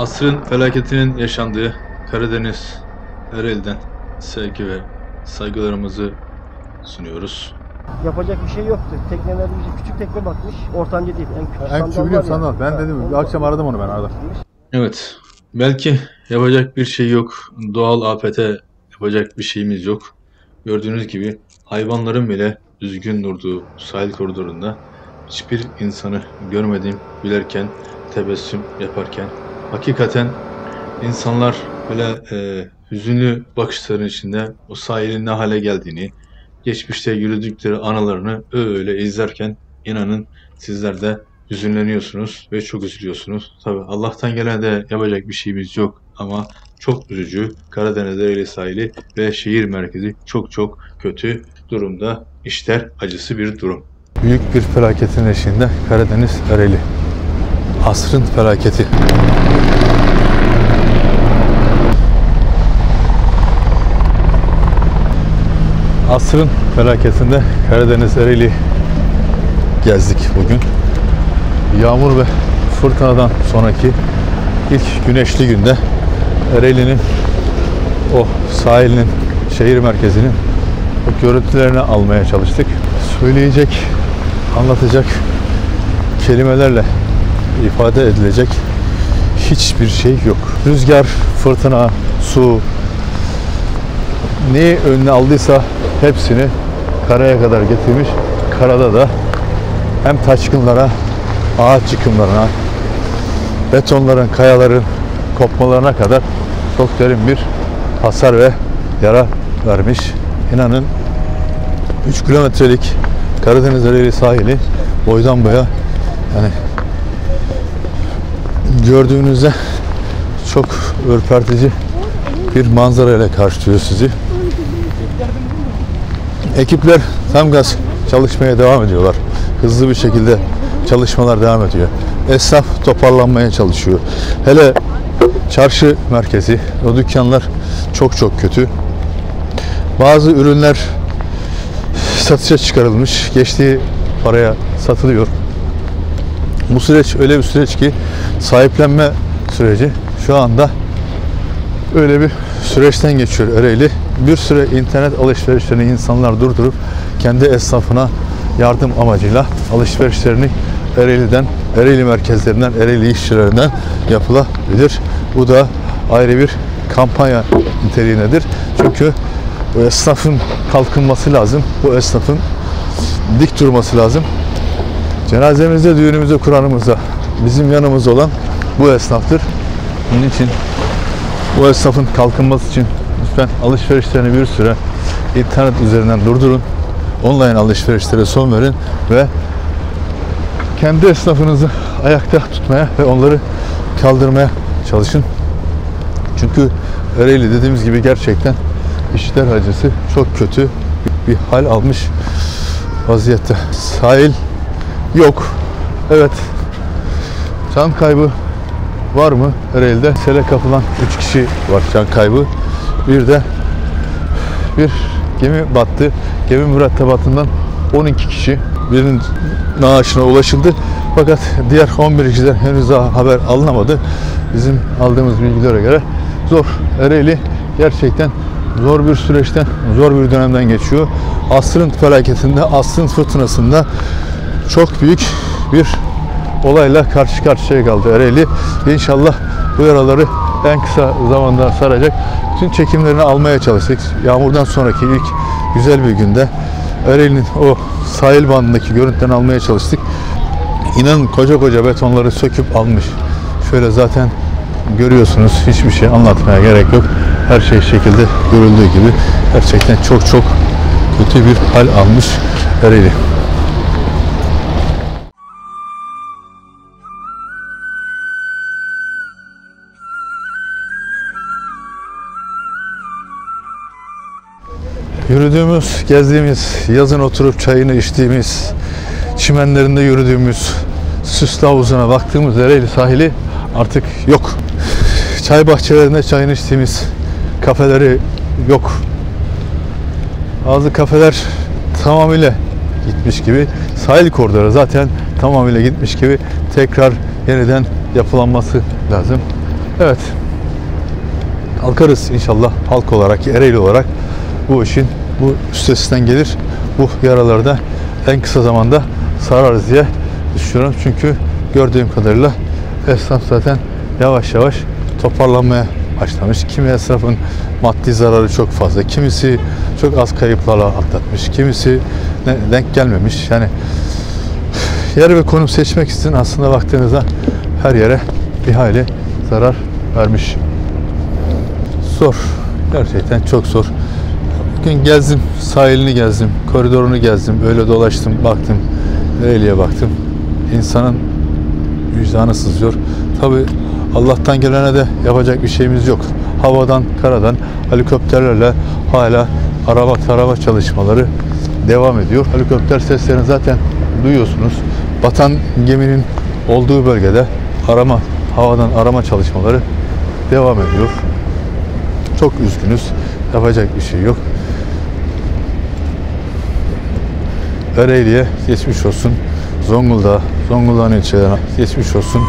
Asrın felaketinin yaşandığı Kdz Ereğli'den sevgi ve saygılarımızı sunuyoruz. Yapacak bir şey yoktu. Teknelerde küçük tekne batmış. Ortanca değil. En küçük biliyorum sandal. Ben dedim. Akşam aradım onu ben arada. Evet. Belki yapacak bir şey yok. Doğal afete yapacak bir şeyimiz yok. Gördüğünüz gibi hayvanların bile düzgün durduğu sahil koridorunda hiçbir insanı görmediğim, gülerken, tebessüm yaparken hakikaten insanlar böyle hüzünlü bakışların içinde o sahilin ne hale geldiğini, geçmişte yürüdükleri anılarını öyle izlerken inanın sizler de hüzünleniyorsunuz ve çok üzülüyorsunuz. Tabii Allah'tan gelen de yapacak bir şeyimiz yok ama çok üzücü. Kdz Ereğli sahili ve şehir merkezi çok çok kötü durumda. İşler acısı bir durum. Büyük bir felaketin eşiğinde Kdz Ereğli. Asrın felaketi. Asrın felaketinde Kdz Ereğli gezdik bugün. Yağmur ve fırtınadan sonraki ilk güneşli günde Ereğli'nin o sahilinin, şehir merkezinin o görüntülerini almaya çalıştık. Söyleyecek, anlatacak kelimelerle ifade edilecek hiçbir şey yok. Rüzgar, fırtına, su neyi önüne aldıysa hepsini karaya kadar getirmiş. Karada da hem taşkınlara, ağaç yıkımlarına, betonların, kayaların kopmalarına kadar çok derin bir hasar ve yara vermiş. İnanın 3 kilometrelik Kdz Ereğli sahili boydan boya yani gördüğünüzde çok ürpertici bir manzara ile karşılıyor sizi. Ekipler tam gaz çalışmaya devam ediyorlar. Hızlı bir şekilde çalışmalar devam ediyor. Esnaf toparlanmaya çalışıyor. Hele çarşı merkezi, o dükkanlar çok çok kötü. Bazı ürünler satışa çıkarılmış, geçtiği paraya satılıyor. Bu süreç öyle bir süreç ki sahiplenme süreci şu anda öyle bir süreçten geçiyor Ereğli. Bir süre internet alışverişlerini insanlar durdurup kendi esnafına yardım amacıyla alışverişlerini Ereğli'den, Ereğli merkezlerinden, Ereğli işçilerinden yapılabilir. Bu da ayrı bir kampanya niteliğindedir. Çünkü bu esnafın kalkınması lazım. Bu esnafın dik durması lazım. Cenazemizde, düğünümüzde, Kur'an'ımızda bizim yanımızda olan bu esnaftır. Bunun için bu esnafın kalkınması için lütfen alışverişlerini bir süre internet üzerinden durdurun. Online alışverişlere son verin ve kendi esnafınızı ayakta tutmaya ve onları kaldırmaya çalışın. Çünkü Ereğli dediğimiz gibi gerçekten işler acısı çok kötü bir hal almış vaziyette. Sahil yok. Evet. Can kaybı var mı Ereğli'de? Sele kapılan 3 kişi var can kaybı. Bir de bir gemi battı. Gemi mürettebatından 12 kişi, birinin naaşına ulaşıldı. Fakat diğer 11 kişiden henüz daha haber alınamadı. Bizim aldığımız bilgilere göre zor. Ereğli gerçekten zor bir süreçten, zor bir dönemden geçiyor. Asrın felaketinde, asrın fırtınasında çok büyük bir olayla karşı karşıya kaldı Ereğli. İnşallah bu yaraları en kısa zamanda saracak. Bütün çekimlerini almaya çalıştık. Yağmurdan sonraki ilk güzel bir günde Ereğli'nin o sahil bandındaki görüntülerini almaya çalıştık. İnanın koca koca betonları söküp almış. Şöyle zaten görüyorsunuz. Hiçbir şey anlatmaya gerek yok. Her şey şekilde görüldüğü gibi. Gerçekten çok çok kötü bir hal almış Ereğli. Yürüdüğümüz, gezdiğimiz, yazın oturup çayını içtiğimiz, çimenlerinde yürüdüğümüz, süslü havuzuna baktığımız Ereğli sahili artık yok. Çay bahçelerinde çayını içtiğimiz kafeleri yok. Bazı kafeler tamamıyla gitmiş gibi, sahil koridoru zaten tamamıyla gitmiş gibi tekrar yeniden yapılanması lazım. Evet. Kalkarız inşallah halk olarak, Ereğli olarak bu işin üstesinden gelir. Bu yaralarda en kısa zamanda sararız diye düşünüyorum. Çünkü gördüğüm kadarıyla esnaf zaten yavaş yavaş toparlanmaya başlamış. Kimi esnafın maddi zararı çok fazla, kimisi çok az kayıplarla atlatmış, kimisi denk gelmemiş. Yani yer ve konum seçmek için aslında baktığınızda her yere bir hayli zarar vermiş. Zor. Gerçekten çok zor. Bugün gezdim, sahilini gezdim, koridorunu gezdim, öyle dolaştım, baktım, Ereğli'ye baktım. İnsanın vicdanı sızlıyor. Tabii Allah'tan gelene de yapacak bir şeyimiz yok. Havadan, karadan, helikopterlerle hala araba tarama çalışmaları devam ediyor. Helikopter seslerini zaten duyuyorsunuz. Batan geminin olduğu bölgede havadan arama çalışmaları devam ediyor. Çok üzgünüz. Yapacak bir şey yok. Ereğli'ye geçmiş olsun. Zonguldak'a, Zonguldak'ın ilçelerine geçmiş olsun.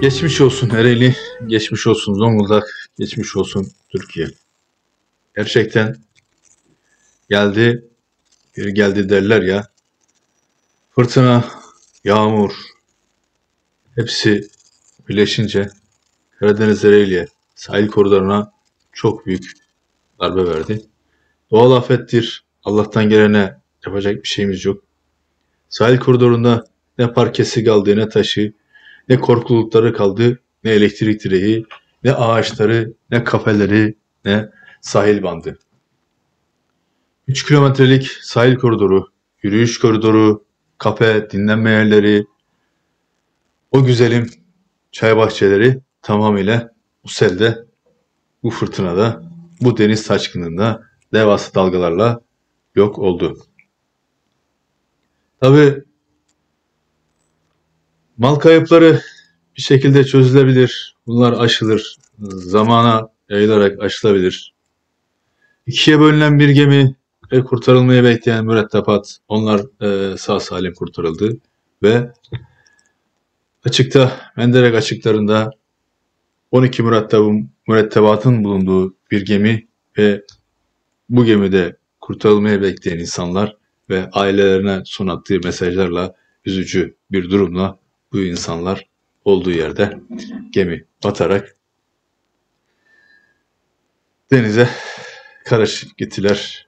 Geçmiş olsun Ereğli, geçmiş olsun Zonguldak, geçmiş olsun Türkiye. Gerçekten geldi, bir geldi derler ya. Fırtına, yağmur, hepsi birleşince Karadeniz Ereğli'ye, sahil koridoruna çok büyük darbe verdi. Doğal afettir, Allah'tan gelene yapacak bir şeyimiz yok. Sahil koridorunda ne parkesi kaldı, ne taşı, ne korkulukları kaldı, ne elektrik direği, ne ağaçları, ne kafeleri, ne sahil bandı. 3 kilometrelik sahil koridoru, yürüyüş koridoru, kafe, dinlenme yerleri, o güzelim çay bahçeleri tamamıyla bu selde, bu fırtınada, bu deniz saçkınlığında devasa dalgalarla yok oldu. Tabii mal kayıpları bir şekilde çözülebilir. Bunlar aşılır. Zamana yayılarak aşılabilir. İkiye bölünen bir gemi ve kurtarılmayı bekleyen mürettebat, onlar sağ salim kurtarıldı ve açıkta, Menderek açıklarında 12 mürettebatın bulunduğu bir gemi ve bu gemide kurtarılmayı bekleyen insanlar ve ailelerine son attığı mesajlarla üzücü bir durumla bu insanlar olduğu yerde gemi batarak denize karışıp gittiler.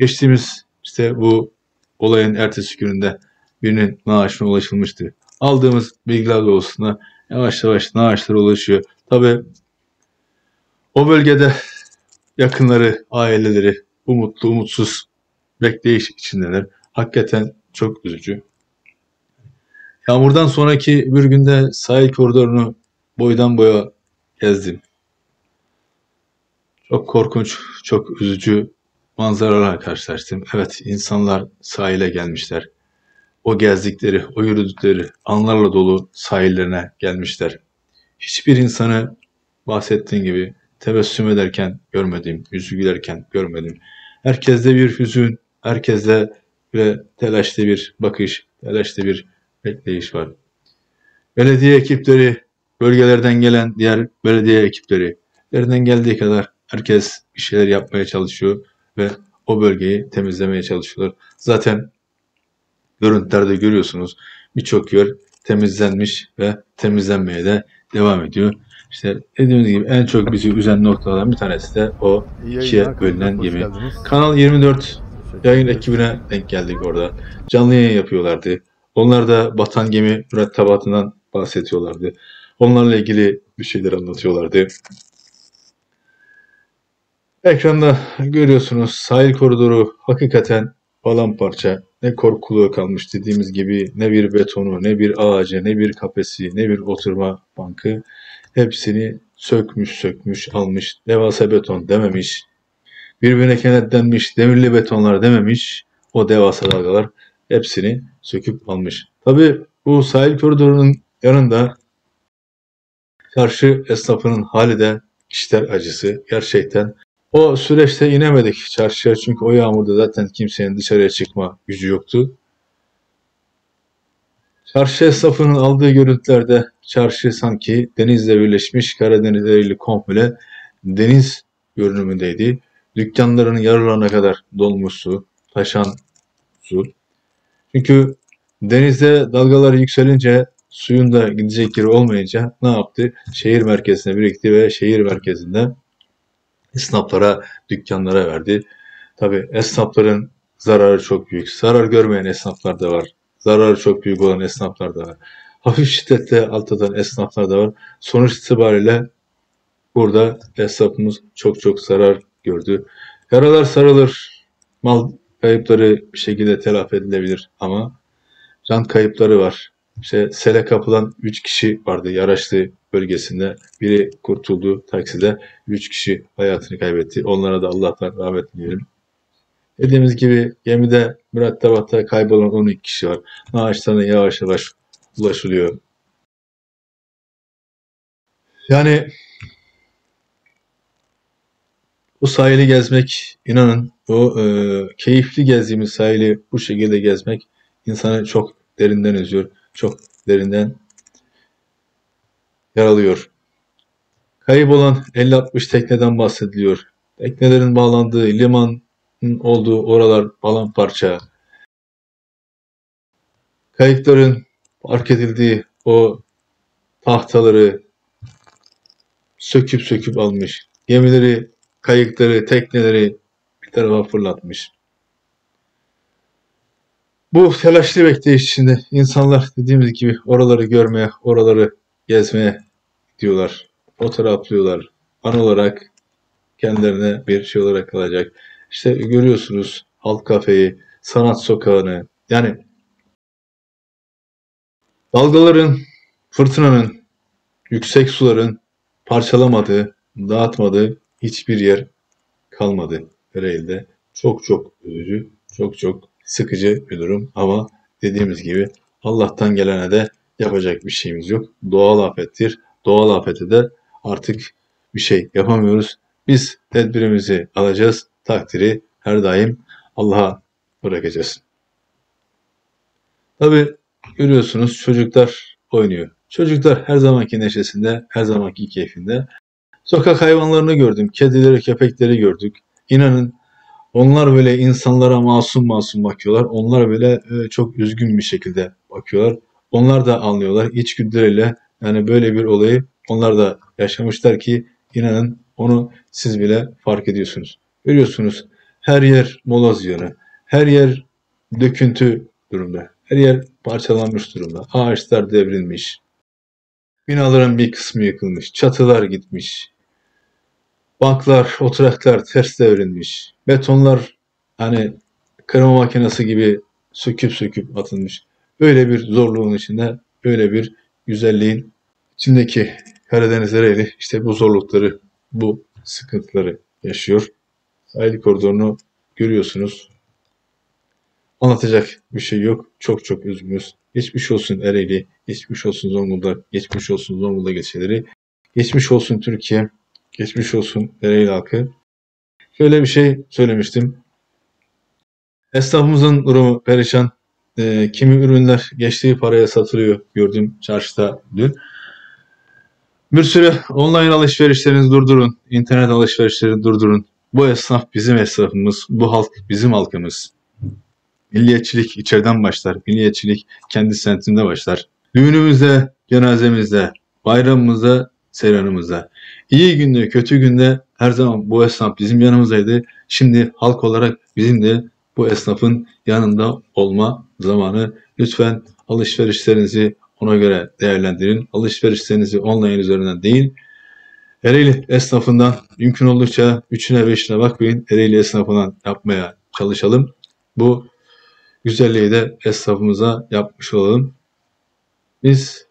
Geçtiğimiz işte bu olayın ertesi gününde birinin naaşına ulaşılmıştı. Aldığımız bilgiler doğrultusunda yavaş yavaş naaşlara ulaşıyor. Tabii o bölgede yakınları, aileleri umutlu, umutsuz bekleyiş içindeler. Hakikaten çok üzücü. Yağmurdan sonraki bir günde sahil koridorunu boydan boya gezdim. Çok korkunç, çok üzücü manzaralarla karşılaştım. Evet, insanlar sahile gelmişler. O gezdikleri, o yürüdükleri anlarla dolu sahillerine gelmişler. Hiçbir insanı bahsettiğim gibi tebessüm ederken görmedim, yüzü gülerken görmedim. Herkeste bir hüzün, herkeste ve telaşlı bir bakış, telaşlı bir bekleyiş var. Belediye ekipleri, bölgelerden gelen diğer belediye ekipleri elinden geldiği kadar herkes bir şeyler yapmaya çalışıyor ve o bölgeyi temizlemeye çalışıyorlar. Zaten görüntülerde görüyorsunuz, birçok yer temizlenmiş ve temizlenmeye de devam ediyor. İşte dediğimiz gibi en çok bizi üzen noktalardan bir tanesi de o ikiye bölünen gemi. Kanal 24 yayın ekibine denk geldik orada. Canlı yayın yapıyorlardı. Onlar da batan gemi mürettebatından bahsediyorlardı. Onlarla ilgili bir şeyler anlatıyorlardı. Ekranda görüyorsunuz sahil koridoru hakikaten palamparça. Ne korkuluğu kalmış dediğimiz gibi, ne bir betonu, ne bir ağacı, ne bir kafesi, ne bir oturma bankı. Hepsini sökmüş, almış. Devasa beton dememiş. Birbirine kenetlenmiş, demirli betonlar dememiş. O devasa dalgalar hepsini söküp almış. Tabii bu sahil koridorunun yanında Çarşı esnafının hali de işler acısı gerçekten. O süreçte inemedik çarşıya çünkü o yağmurda zaten kimsenin dışarıya çıkma gücü yoktu. Çarşı esnafının aldığı görüntülerde çarşı sanki denizle birleşmiş, Kdz Ereğli komple deniz görünümündeydi. Dükkanların yarılarına kadar dolmuş su, taşan su. Çünkü denizde dalgalar yükselince suyun da gidecek yeri olmayınca ne yaptı? Şehir merkezine birikti ve şehir merkezinde esnaflara, dükkanlara verdi. Tabii esnafların zararı çok büyük. Zarar görmeyen esnaflar da var. Zararı çok büyük olan esnaflar da var. Hafif şiddette alt atan esnaflar da var. Sonuç itibariyle burada esnafımız çok zarar gördü. Yaralar sarılır. Mal kayıpları bir şekilde telafi edilebilir ama can kayıpları var. İşte sele kapılan 3 kişi vardı Yaraşlı bölgesinde. Biri kurtuldu takside. 3 kişi hayatını kaybetti. Onlara da Allah'tan rahmet dileyelim. Dediğimiz gibi gemide mürettebatta kaybolan 12 kişi var. Ağaçlarına yavaş ulaşılıyor. Yani bu sahili gezmek, inanın o keyifli gezdiğimiz sahili bu şekilde gezmek insanı çok derinden üzüyor. Çok derinden yaralıyor. Kaybolan 50-60 tekneden bahsediliyor. Teknelerin bağlandığı liman olduğu oralar palamparça. Kayıkların park edildiği o tahtaları söküp almış. Gemileri, kayıkları, tekneleri bir tarafa fırlatmış. Bu telaşlı bekleyiş içinde insanlar dediğimiz gibi oraları görmeye, oraları gezmeye gidiyorlar. Fotoğraflıyorlar. An olarak kendilerine bir şey olarak kalacak. İşte görüyorsunuz Halk Kafeyi, Sanat Sokağı'nı. Yani dalgaların, fırtınanın, yüksek suların parçalamadığı, dağıtmadığı hiçbir yer kalmadı Ereğli'de. Çok üzücü, çok sıkıcı bir durum ama dediğimiz gibi Allah'tan gelene de yapacak bir şeyimiz yok. Doğal afettir. Doğal afete de artık bir şey yapamıyoruz. Biz tedbirimizi alacağız. Takdiri her daim Allah'a bırakacağız. Tabi görüyorsunuz çocuklar oynuyor. Çocuklar her zamanki neşesinde, her zamanki keyfinde. Sokak hayvanlarını gördüm. Kedileri, köpekleri gördük. İnanın onlar böyle insanlara masum bakıyorlar. Onlar böyle çok üzgün bir şekilde bakıyorlar. Onlar da anlıyorlar. İçgüdüleriyle yani böyle bir olayı onlar da yaşamışlar ki inanın onu siz bile fark ediyorsunuz. Görüyorsunuz her yer moloz yönü, her yer döküntü durumda, her yer parçalanmış durumda, ağaçlar devrilmiş, binaların bir kısmı yıkılmış, çatılar gitmiş, banklar, oturaklar ters devrilmiş, betonlar hani kırma makinesi gibi söküp atılmış. Öyle bir zorluğun içinde, öyle bir güzelliğin içindeki Kdz Ereğli işte bu zorlukları, bu sıkıntıları yaşıyor. Sahil koridorunu görüyorsunuz. Anlatacak bir şey yok. Çok üzgünüz. Geçmiş olsun Ereğli, geçmiş olsun Zonguldak, geçmiş olsun Zonguldak ilçeleri, geçmiş olsun Türkiye, geçmiş olsun Ereğli halkı. Şöyle bir şey söylemiştim. Esnafımızın durumu perişan. Kimi ürünler geçtiği paraya satılıyor. Gördüm çarşıda dün. Bir süre online alışverişlerinizi durdurun. İnternet alışverişlerini durdurun. Bu esnaf bizim esnafımız, bu halk bizim halkımız. Milliyetçilik içeriden başlar, milliyetçilik kendi semtinde başlar. Düğünümüzde, cenazemizde, bayramımızda, seyranımızda. İyi günde, kötü günde her zaman bu esnaf bizim yanımızdaydı. Şimdi halk olarak bizim de bu esnafın yanında olma zamanı. Lütfen alışverişlerinizi ona göre değerlendirin. Alışverişlerinizi online üzerinden değil, Ereğli esnafından mümkün oldukça 3'üne 5'ine bakmayın. Ereğli esnafından yapmaya çalışalım. Bu güzelliği de esnafımıza yapmış olalım. Biz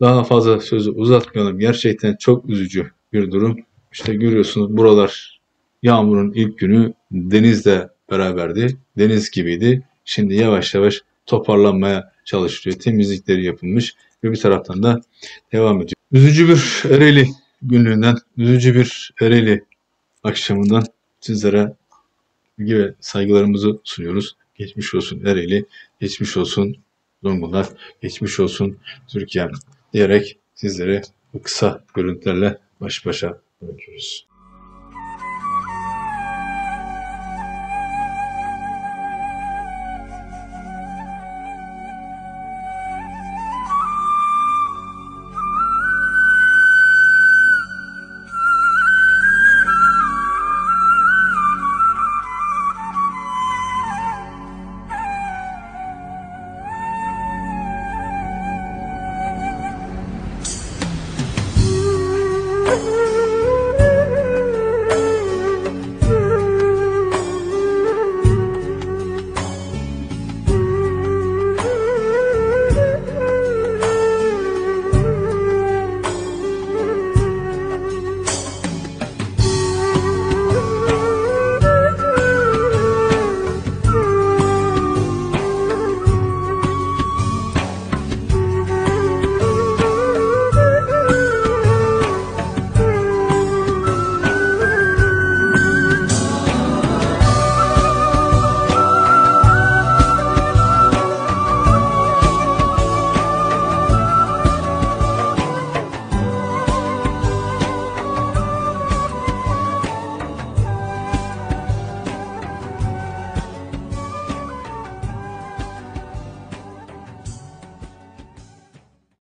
daha fazla sözü uzatmayalım. Gerçekten çok üzücü bir durum. İşte görüyorsunuz buralar yağmurun ilk günü denizle beraberdi. Deniz gibiydi. Şimdi yavaş toparlanmaya çalışılıyor. Temizlikleri yapılmış ve bir taraftan da devam ediyor. Üzücü bir Ereğli günlüğünden, üzücü bir Ereğli akşamından sizlere bilgi ve saygılarımızı sunuyoruz. Geçmiş olsun Ereğli, geçmiş olsun Zonguldak, geçmiş olsun Türkiye diyerek sizlere bu kısa görüntülerle baş başa bırakıyoruz.